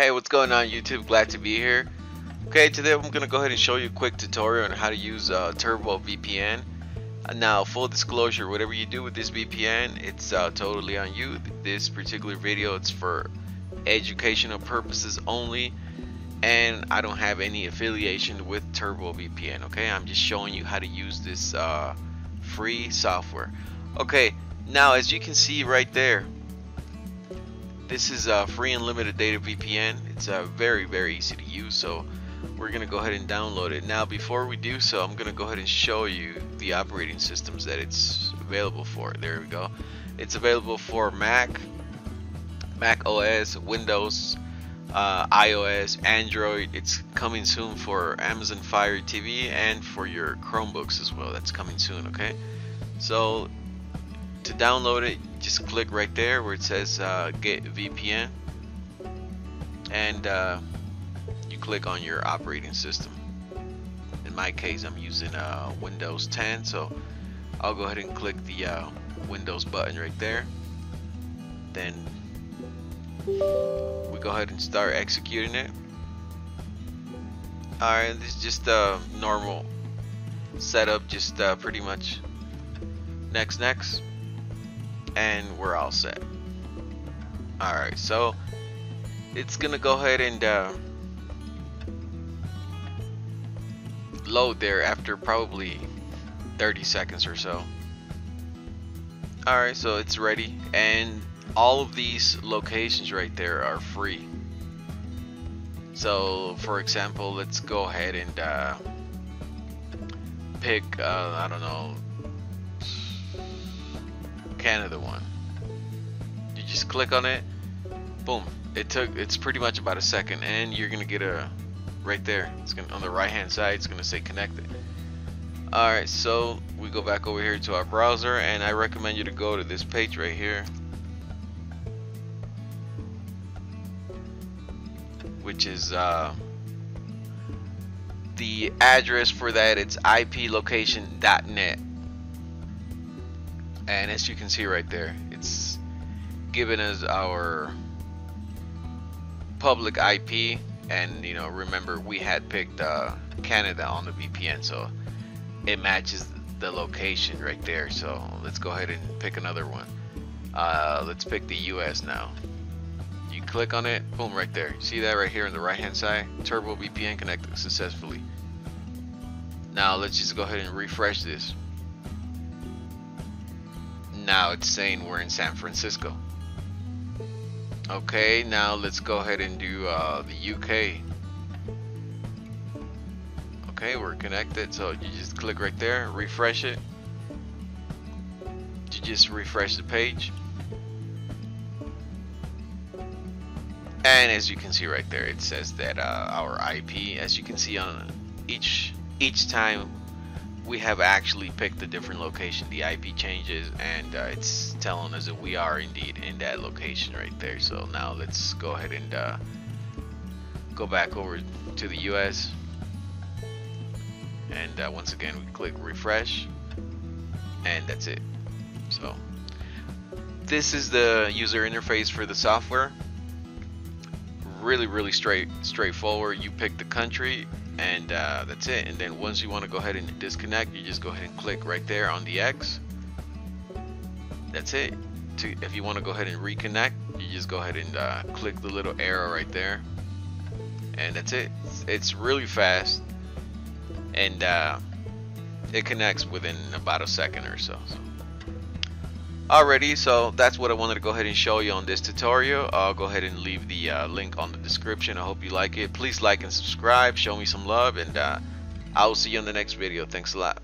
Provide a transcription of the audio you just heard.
Hey, what's going on YouTube? Glad to be here. Okay, today I'm gonna go ahead and show you a quick tutorial on how to use Turbo VPN. Now, full disclosure, whatever you do with this VPN, it's totally on you. This particular video, it's for educational purposes only, and I don't have any affiliation with Turbo VPN. Okay, I'm just showing you how to use this free software. Okay, now as you can see right there, this is a free and limited data VPN. It's very, very easy to use, so we're gonna go ahead and download it. Now before we do so, I'm gonna go ahead and show you the operating systems that it's available for. There we go. It's available for Mac OS, Windows, iOS, Android. It's coming soon for Amazon Fire TV and for your Chromebooks as well. That's coming soon. Okay, so to download it, just click right there where it says get VPN, and you click on your operating system. In my case, I'm using Windows 10, so I'll go ahead and click the Windows button right there. Then we go ahead and start executing it. Alright, this is just a normal setup, just pretty much next, and we're all set. Alright, so it's gonna go ahead and load there after probably 30 seconds or so. Alright, so it's ready, and all of these locations right there are free. So for example, let's go ahead and pick I don't know, Canada one. You just click on it, boom, it's pretty much about a second, and you're gonna get a right there, it's gonna, on the right hand side, it's gonna say connected. Alright, so we go back over here to our browser, and I recommend you to go to this page right here, which is the address for that, it's IPlocation.net, and as you can see right there, it's giving us our public IP, and you know, remember we had picked Canada on the VPN, so it matches the location right there. So let's go ahead and pick another one. Let's pick the US now. You click on it, boom, right there. See that right here on the right hand side? Turbo VPN connected successfully. Now let's just go ahead and refresh this. Now it's saying we're in San Francisco. Okay, now let's go ahead and do the UK. Okay, we're connected, so you just click right there, refresh it. You just refresh the page, and as you can see right there, it says that our IP, as you can see on each time we have actually picked a different location, the IP changes, and it's telling us that we are indeed in that location right there. So now let's go ahead and go back over to the US, and once again we click refresh, and that's it. So this is the user interface for the software. Really straightforward. You pick the country, and that's it. And then once you want to go ahead and disconnect, you just go ahead and click right there on the X. That's it. If you want to go ahead and reconnect, you just go ahead and click the little arrow right there, and that's it. It's really fast, and it connects within about a second or so. Alrighty, so that's what I wanted to go ahead and show you on this tutorial. I'll go ahead and leave the link on the description. I hope you like it. Please like and subscribe, show me some love, and I will see you in the next video. Thanks a lot.